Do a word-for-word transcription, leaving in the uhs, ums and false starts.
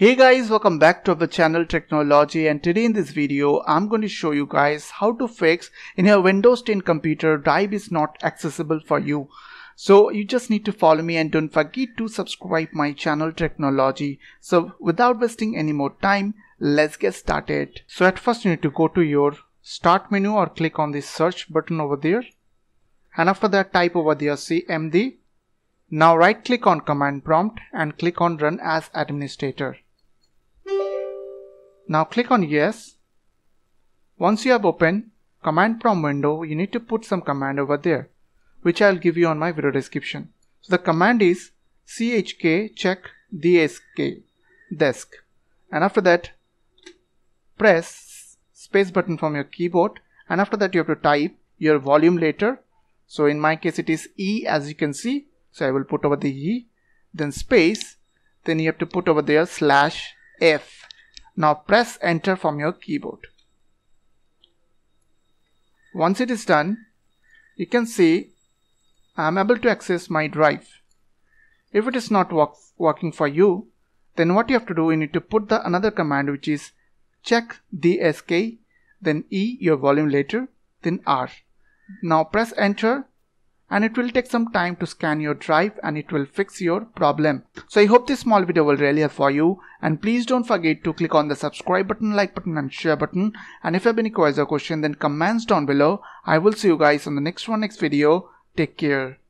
Hey guys, welcome back to our channel Technology, and today in this video I'm going to show you guys how to fix in your Windows ten computer drive is not accessible for you. So you just need to follow me and don't forget to subscribe my channel Technology. So without wasting any more time, let's get started. So at first you need to go to your start menu or click on the search button over there, and after that type over there C M D. Now right click on command prompt and click on run as administrator. Now click on yes. Once you have opened command prompt window, you need to put some command over there, which I'll give you on my video description. So the command is C H K D S K, and after that press space button from your keyboard, and after that you have to type your volume letter. So in my case it is E, as you can see, so I will put over the E, then space, then you have to put over there slash F. Now press enter from your keyboard. Once it is done, you can see I am able to access my drive. If it is not work, working for you, then what you have to do, you need to put the another command which is chkdsk, then E, your volume letter, then R. Now press enter, and it will take some time to scan your drive and it will fix your problem. So I hope this small video will really help for you, and please don't forget to click on the subscribe button, like button and share button. And if you have any queries or question, then comments down below. I will see you guys on the next one next video. Take care.